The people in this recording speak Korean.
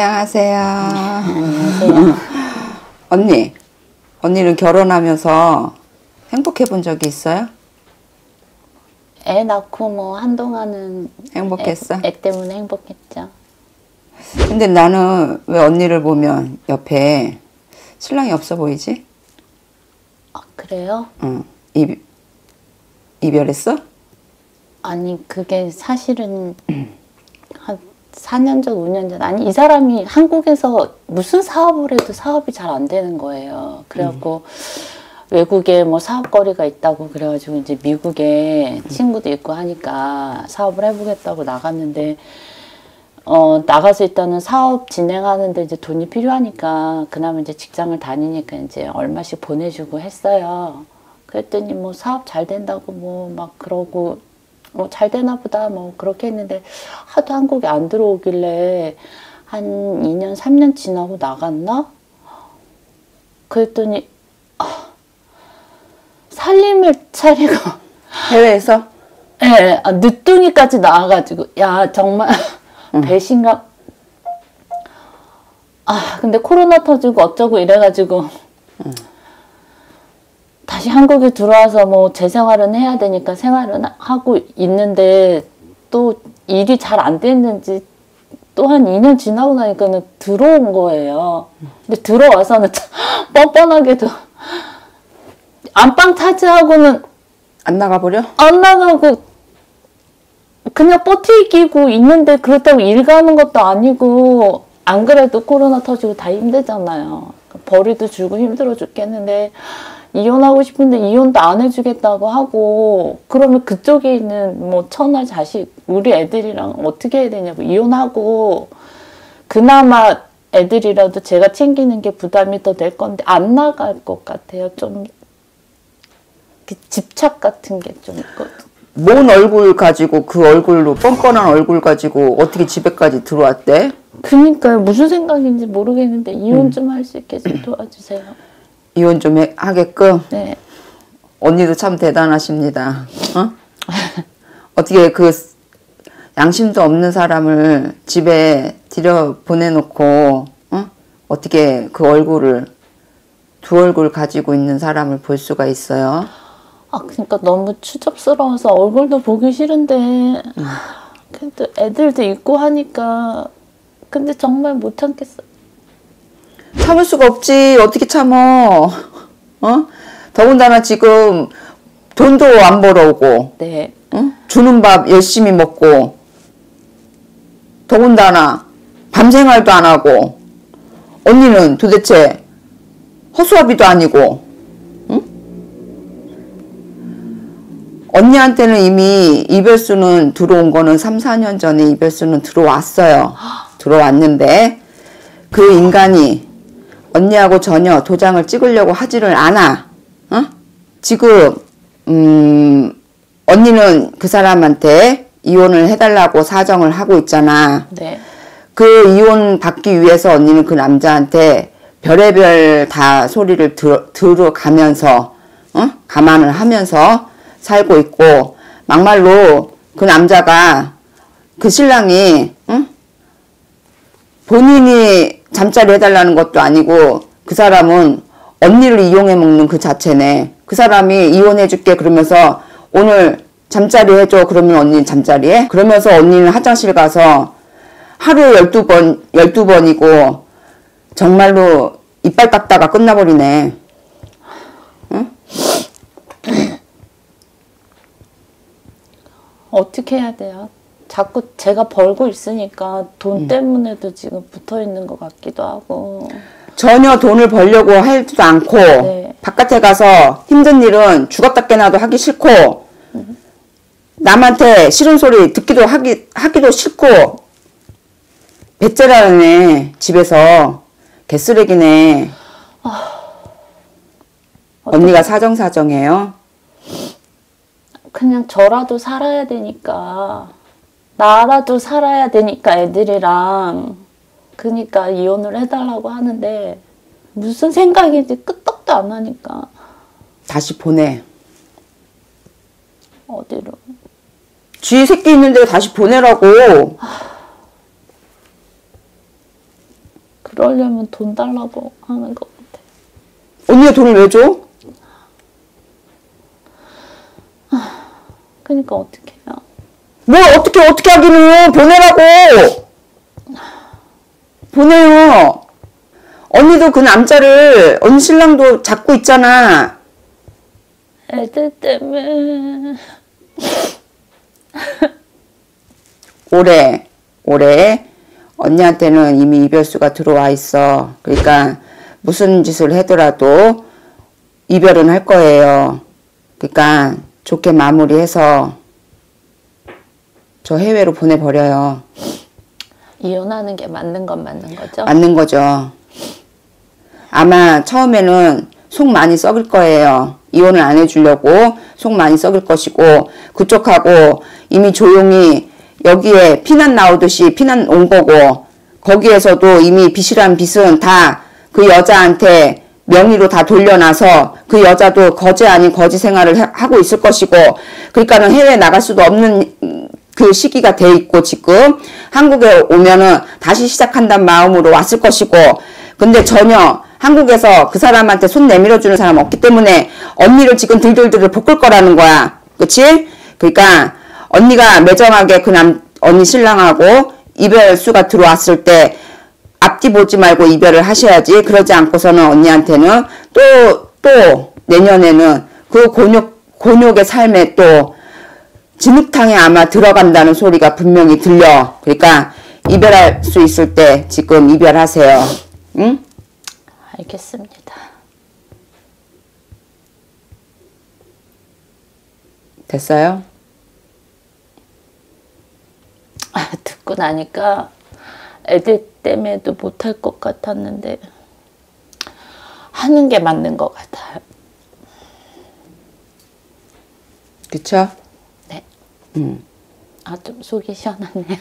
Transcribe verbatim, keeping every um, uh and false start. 안녕하세요. 안녕하세요. 언니, 언니는 결혼하면서 행복해 본 적이 있어요? 애 낳고 뭐 한동안은 행복했어? 애, 애 때문에 행복했죠. 근데 나는 왜 언니를 보면 옆에 신랑이 없어 보이지? 아, 그래요? 응. 이, 이별했어? 아니, 그게 사실은 한 사 년 전, 오 년 전. 아니, 이 사람이 한국에서 무슨 사업을 해도 사업이 잘 안 되는 거예요. 그래갖고 음. 외국에 뭐 사업거리가 있다고 그래가지고 이제 미국에 음. 친구도 있고 하니까 사업을 해보겠다고 나갔는데, 어, 나가서 일단은 사업 진행하는데 이제 돈이 필요하니까, 그나마 이제 직장을 다니니까 이제 얼마씩 보내주고 했어요. 그랬더니 뭐 사업 잘 된다고 뭐 막 그러고, 뭐 잘 되나 보다 뭐 그렇게 했는데, 하도 한국에 안 들어오길래 한 이 년, 삼 년 지나고 나갔나? 그랬더니 아, 살림을 차리고 해외에서? 네, 아, 늦둥이까지 나와가지고, 야 정말 응. 배신감. 아 근데 코로나 터지고 어쩌고 이래가지고 응. 다시 한국에 들어와서 뭐 제 생활은 해야 되니까 생활은 하고 있는데, 또 일이 잘 안 됐는지 또 한 이 년 지나고 나니까는 들어온 거예요. 근데 들어와서는 뻔뻔하게도 안방 차지하고는 안 나가버려? 안 나가고 그냥 버티기고 있는데, 그렇다고 일 가는 것도 아니고, 안 그래도 코로나 터지고 다 힘들잖아요. 벌이도 줄고 힘들어 죽겠는데, 이혼하고 싶은데 이혼도 안 해주겠다고 하고, 그러면 그쪽에 있는 뭐 처나 자식, 우리 애들이랑 어떻게 해야 되냐고. 이혼하고 그나마 애들이라도 제가 챙기는 게 부담이 더 될 건데 안 나갈 것 같아요. 좀 집착 같은 게 좀 있거든. 뭔 얼굴 가지고, 그 얼굴로 뻔뻔한 얼굴 가지고 어떻게 집에까지 들어왔대? 그니까요. 무슨 생각인지 모르겠는데 이혼 좀 할 수 있게 좀 도와주세요. 이혼 좀 해, 하게끔? 네. 언니도 참 대단하십니다. 어? 어떻게 그 양심도 없는 사람을 집에 들여 보내놓고, 어? 어떻게 그 얼굴을, 두 얼굴 가지고 있는 사람을 볼 수가 있어요? 아, 그러니까 너무 추접스러워서 얼굴도 보기 싫은데, 음. 근데 애들도 있고 하니까, 근데 정말 못 참겠어요. 참을 수가 없지. 어떻게 참어? 어? 더군다나 지금 돈도 안 벌어오고, 네. 응? 주는 밥 열심히 먹고, 더군다나 밤 생활도 안 하고, 언니는 도대체 허수아비도 아니고, 응? 언니한테는 이미 이별수는 들어온 거는 삼, 사 년 전에 이별수는 들어왔어요. 들어왔는데 그 인간이 언니하고 전혀 도장을 찍으려고 하지를 않아. 어? 지금 음, 언니는 그 사람한테 이혼을 해달라고 사정을 하고 있잖아. 네. 그 이혼 받기 위해서 언니는 그 남자한테 별의별 다 소리를 들, 들어가면서 어? 감안을 하면서 살고 있고, 막말로 그 남자가, 그 신랑이 어? 본인이 잠자리 해달라는 것도 아니고, 그 사람은 언니를 이용해 먹는 그 자체네. 그 사람이 이혼해줄게 그러면서 오늘 잠자리 해줘 그러면 언니는 잠자리 해? 그러면서 언니는 화장실 가서 하루 열두 번, 열두 번이고 정말로 이빨 닦다가 끝나버리네. 응? 어떻게 해야 돼요? 자꾸 제가 벌고 있으니까 돈 음. 때문에도 지금 붙어있는 것 같기도 하고, 전혀 돈을 벌려고 하지도 않고, 네. 바깥에 가서 힘든 일은 죽었다 깨나도 하기 싫고, 음. 남한테 싫은 소리 듣기도 하기, 하기도 싫고, 배째라네. 집에서 개쓰레기네. 아, 언니가 사정사정해요? 그냥 저라도 살아야 되니까, 나라도 살아야 되니까 애들이랑, 그니까 이혼을 해달라고 하는데 무슨 생각인지 끄떡도 안 하니까. 다시 보내. 어디로? 쥐 새끼 있는데 다시 보내라고. 하... 그러려면 돈 달라고 하는 것 같아. 언니가 돈을 왜 줘? 그러니까 어떻게 해요? 뭘 어떻게 어떻게 하기는 보내라고. 보내요. 언니도 그 남자를 언니 신랑도 잡고 있잖아. 애들 때문에. 올해 올해 언니한테는 이미 이별수가 들어와 있어. 그러니까 무슨 짓을 하더라도 이별은 할 거예요. 그러니까 좋게 마무리해서 저 해외로 보내버려요. 이혼하는 게 맞는 건 맞는 거죠? 맞는 거죠. 아마 처음에는 속 많이 썩을 거예요. 이혼을 안 해주려고 속 많이 썩을 것이고, 그쪽하고 이미 조용히 여기에 피난 나오듯이 피난 온 거고, 거기에서도 이미 빚이란 빚은 다 그 여자한테 명의로 다 돌려놔서 그 여자도 거지 아닌 거지 생활을 하고 있을 것이고, 그러니까는 해외에 나갈 수도 없는 그 시기가 돼 있고, 지금 한국에 오면은 다시 시작한다는 마음으로 왔을 것이고, 근데 전혀 한국에서 그 사람한테 손 내밀어주는 사람 없기 때문에 언니를 지금 들들들을 볶을 거라는 거야. 그치? 그러니까 언니가 매정하게 그 남, 언니 신랑하고 이별 수가 들어왔을 때 앞뒤 보지 말고 이별을 하셔야지. 그러지 않고서는 언니한테는 또, 또 내년에는 그 곤욕, 곤욕의 삶에 또 진흙탕에 아마 들어간다는 소리가 분명히 들려. 그러니까 이별할 수 있을 때 지금 이별하세요. 응? 알겠습니다. 됐어요? 아, 듣고 나니까 애들 때문에도 못할 것 같았는데 하는 게 맞는 것 같아요. 그쵸? 네. 음. 아, 좀 속이 시원하네요.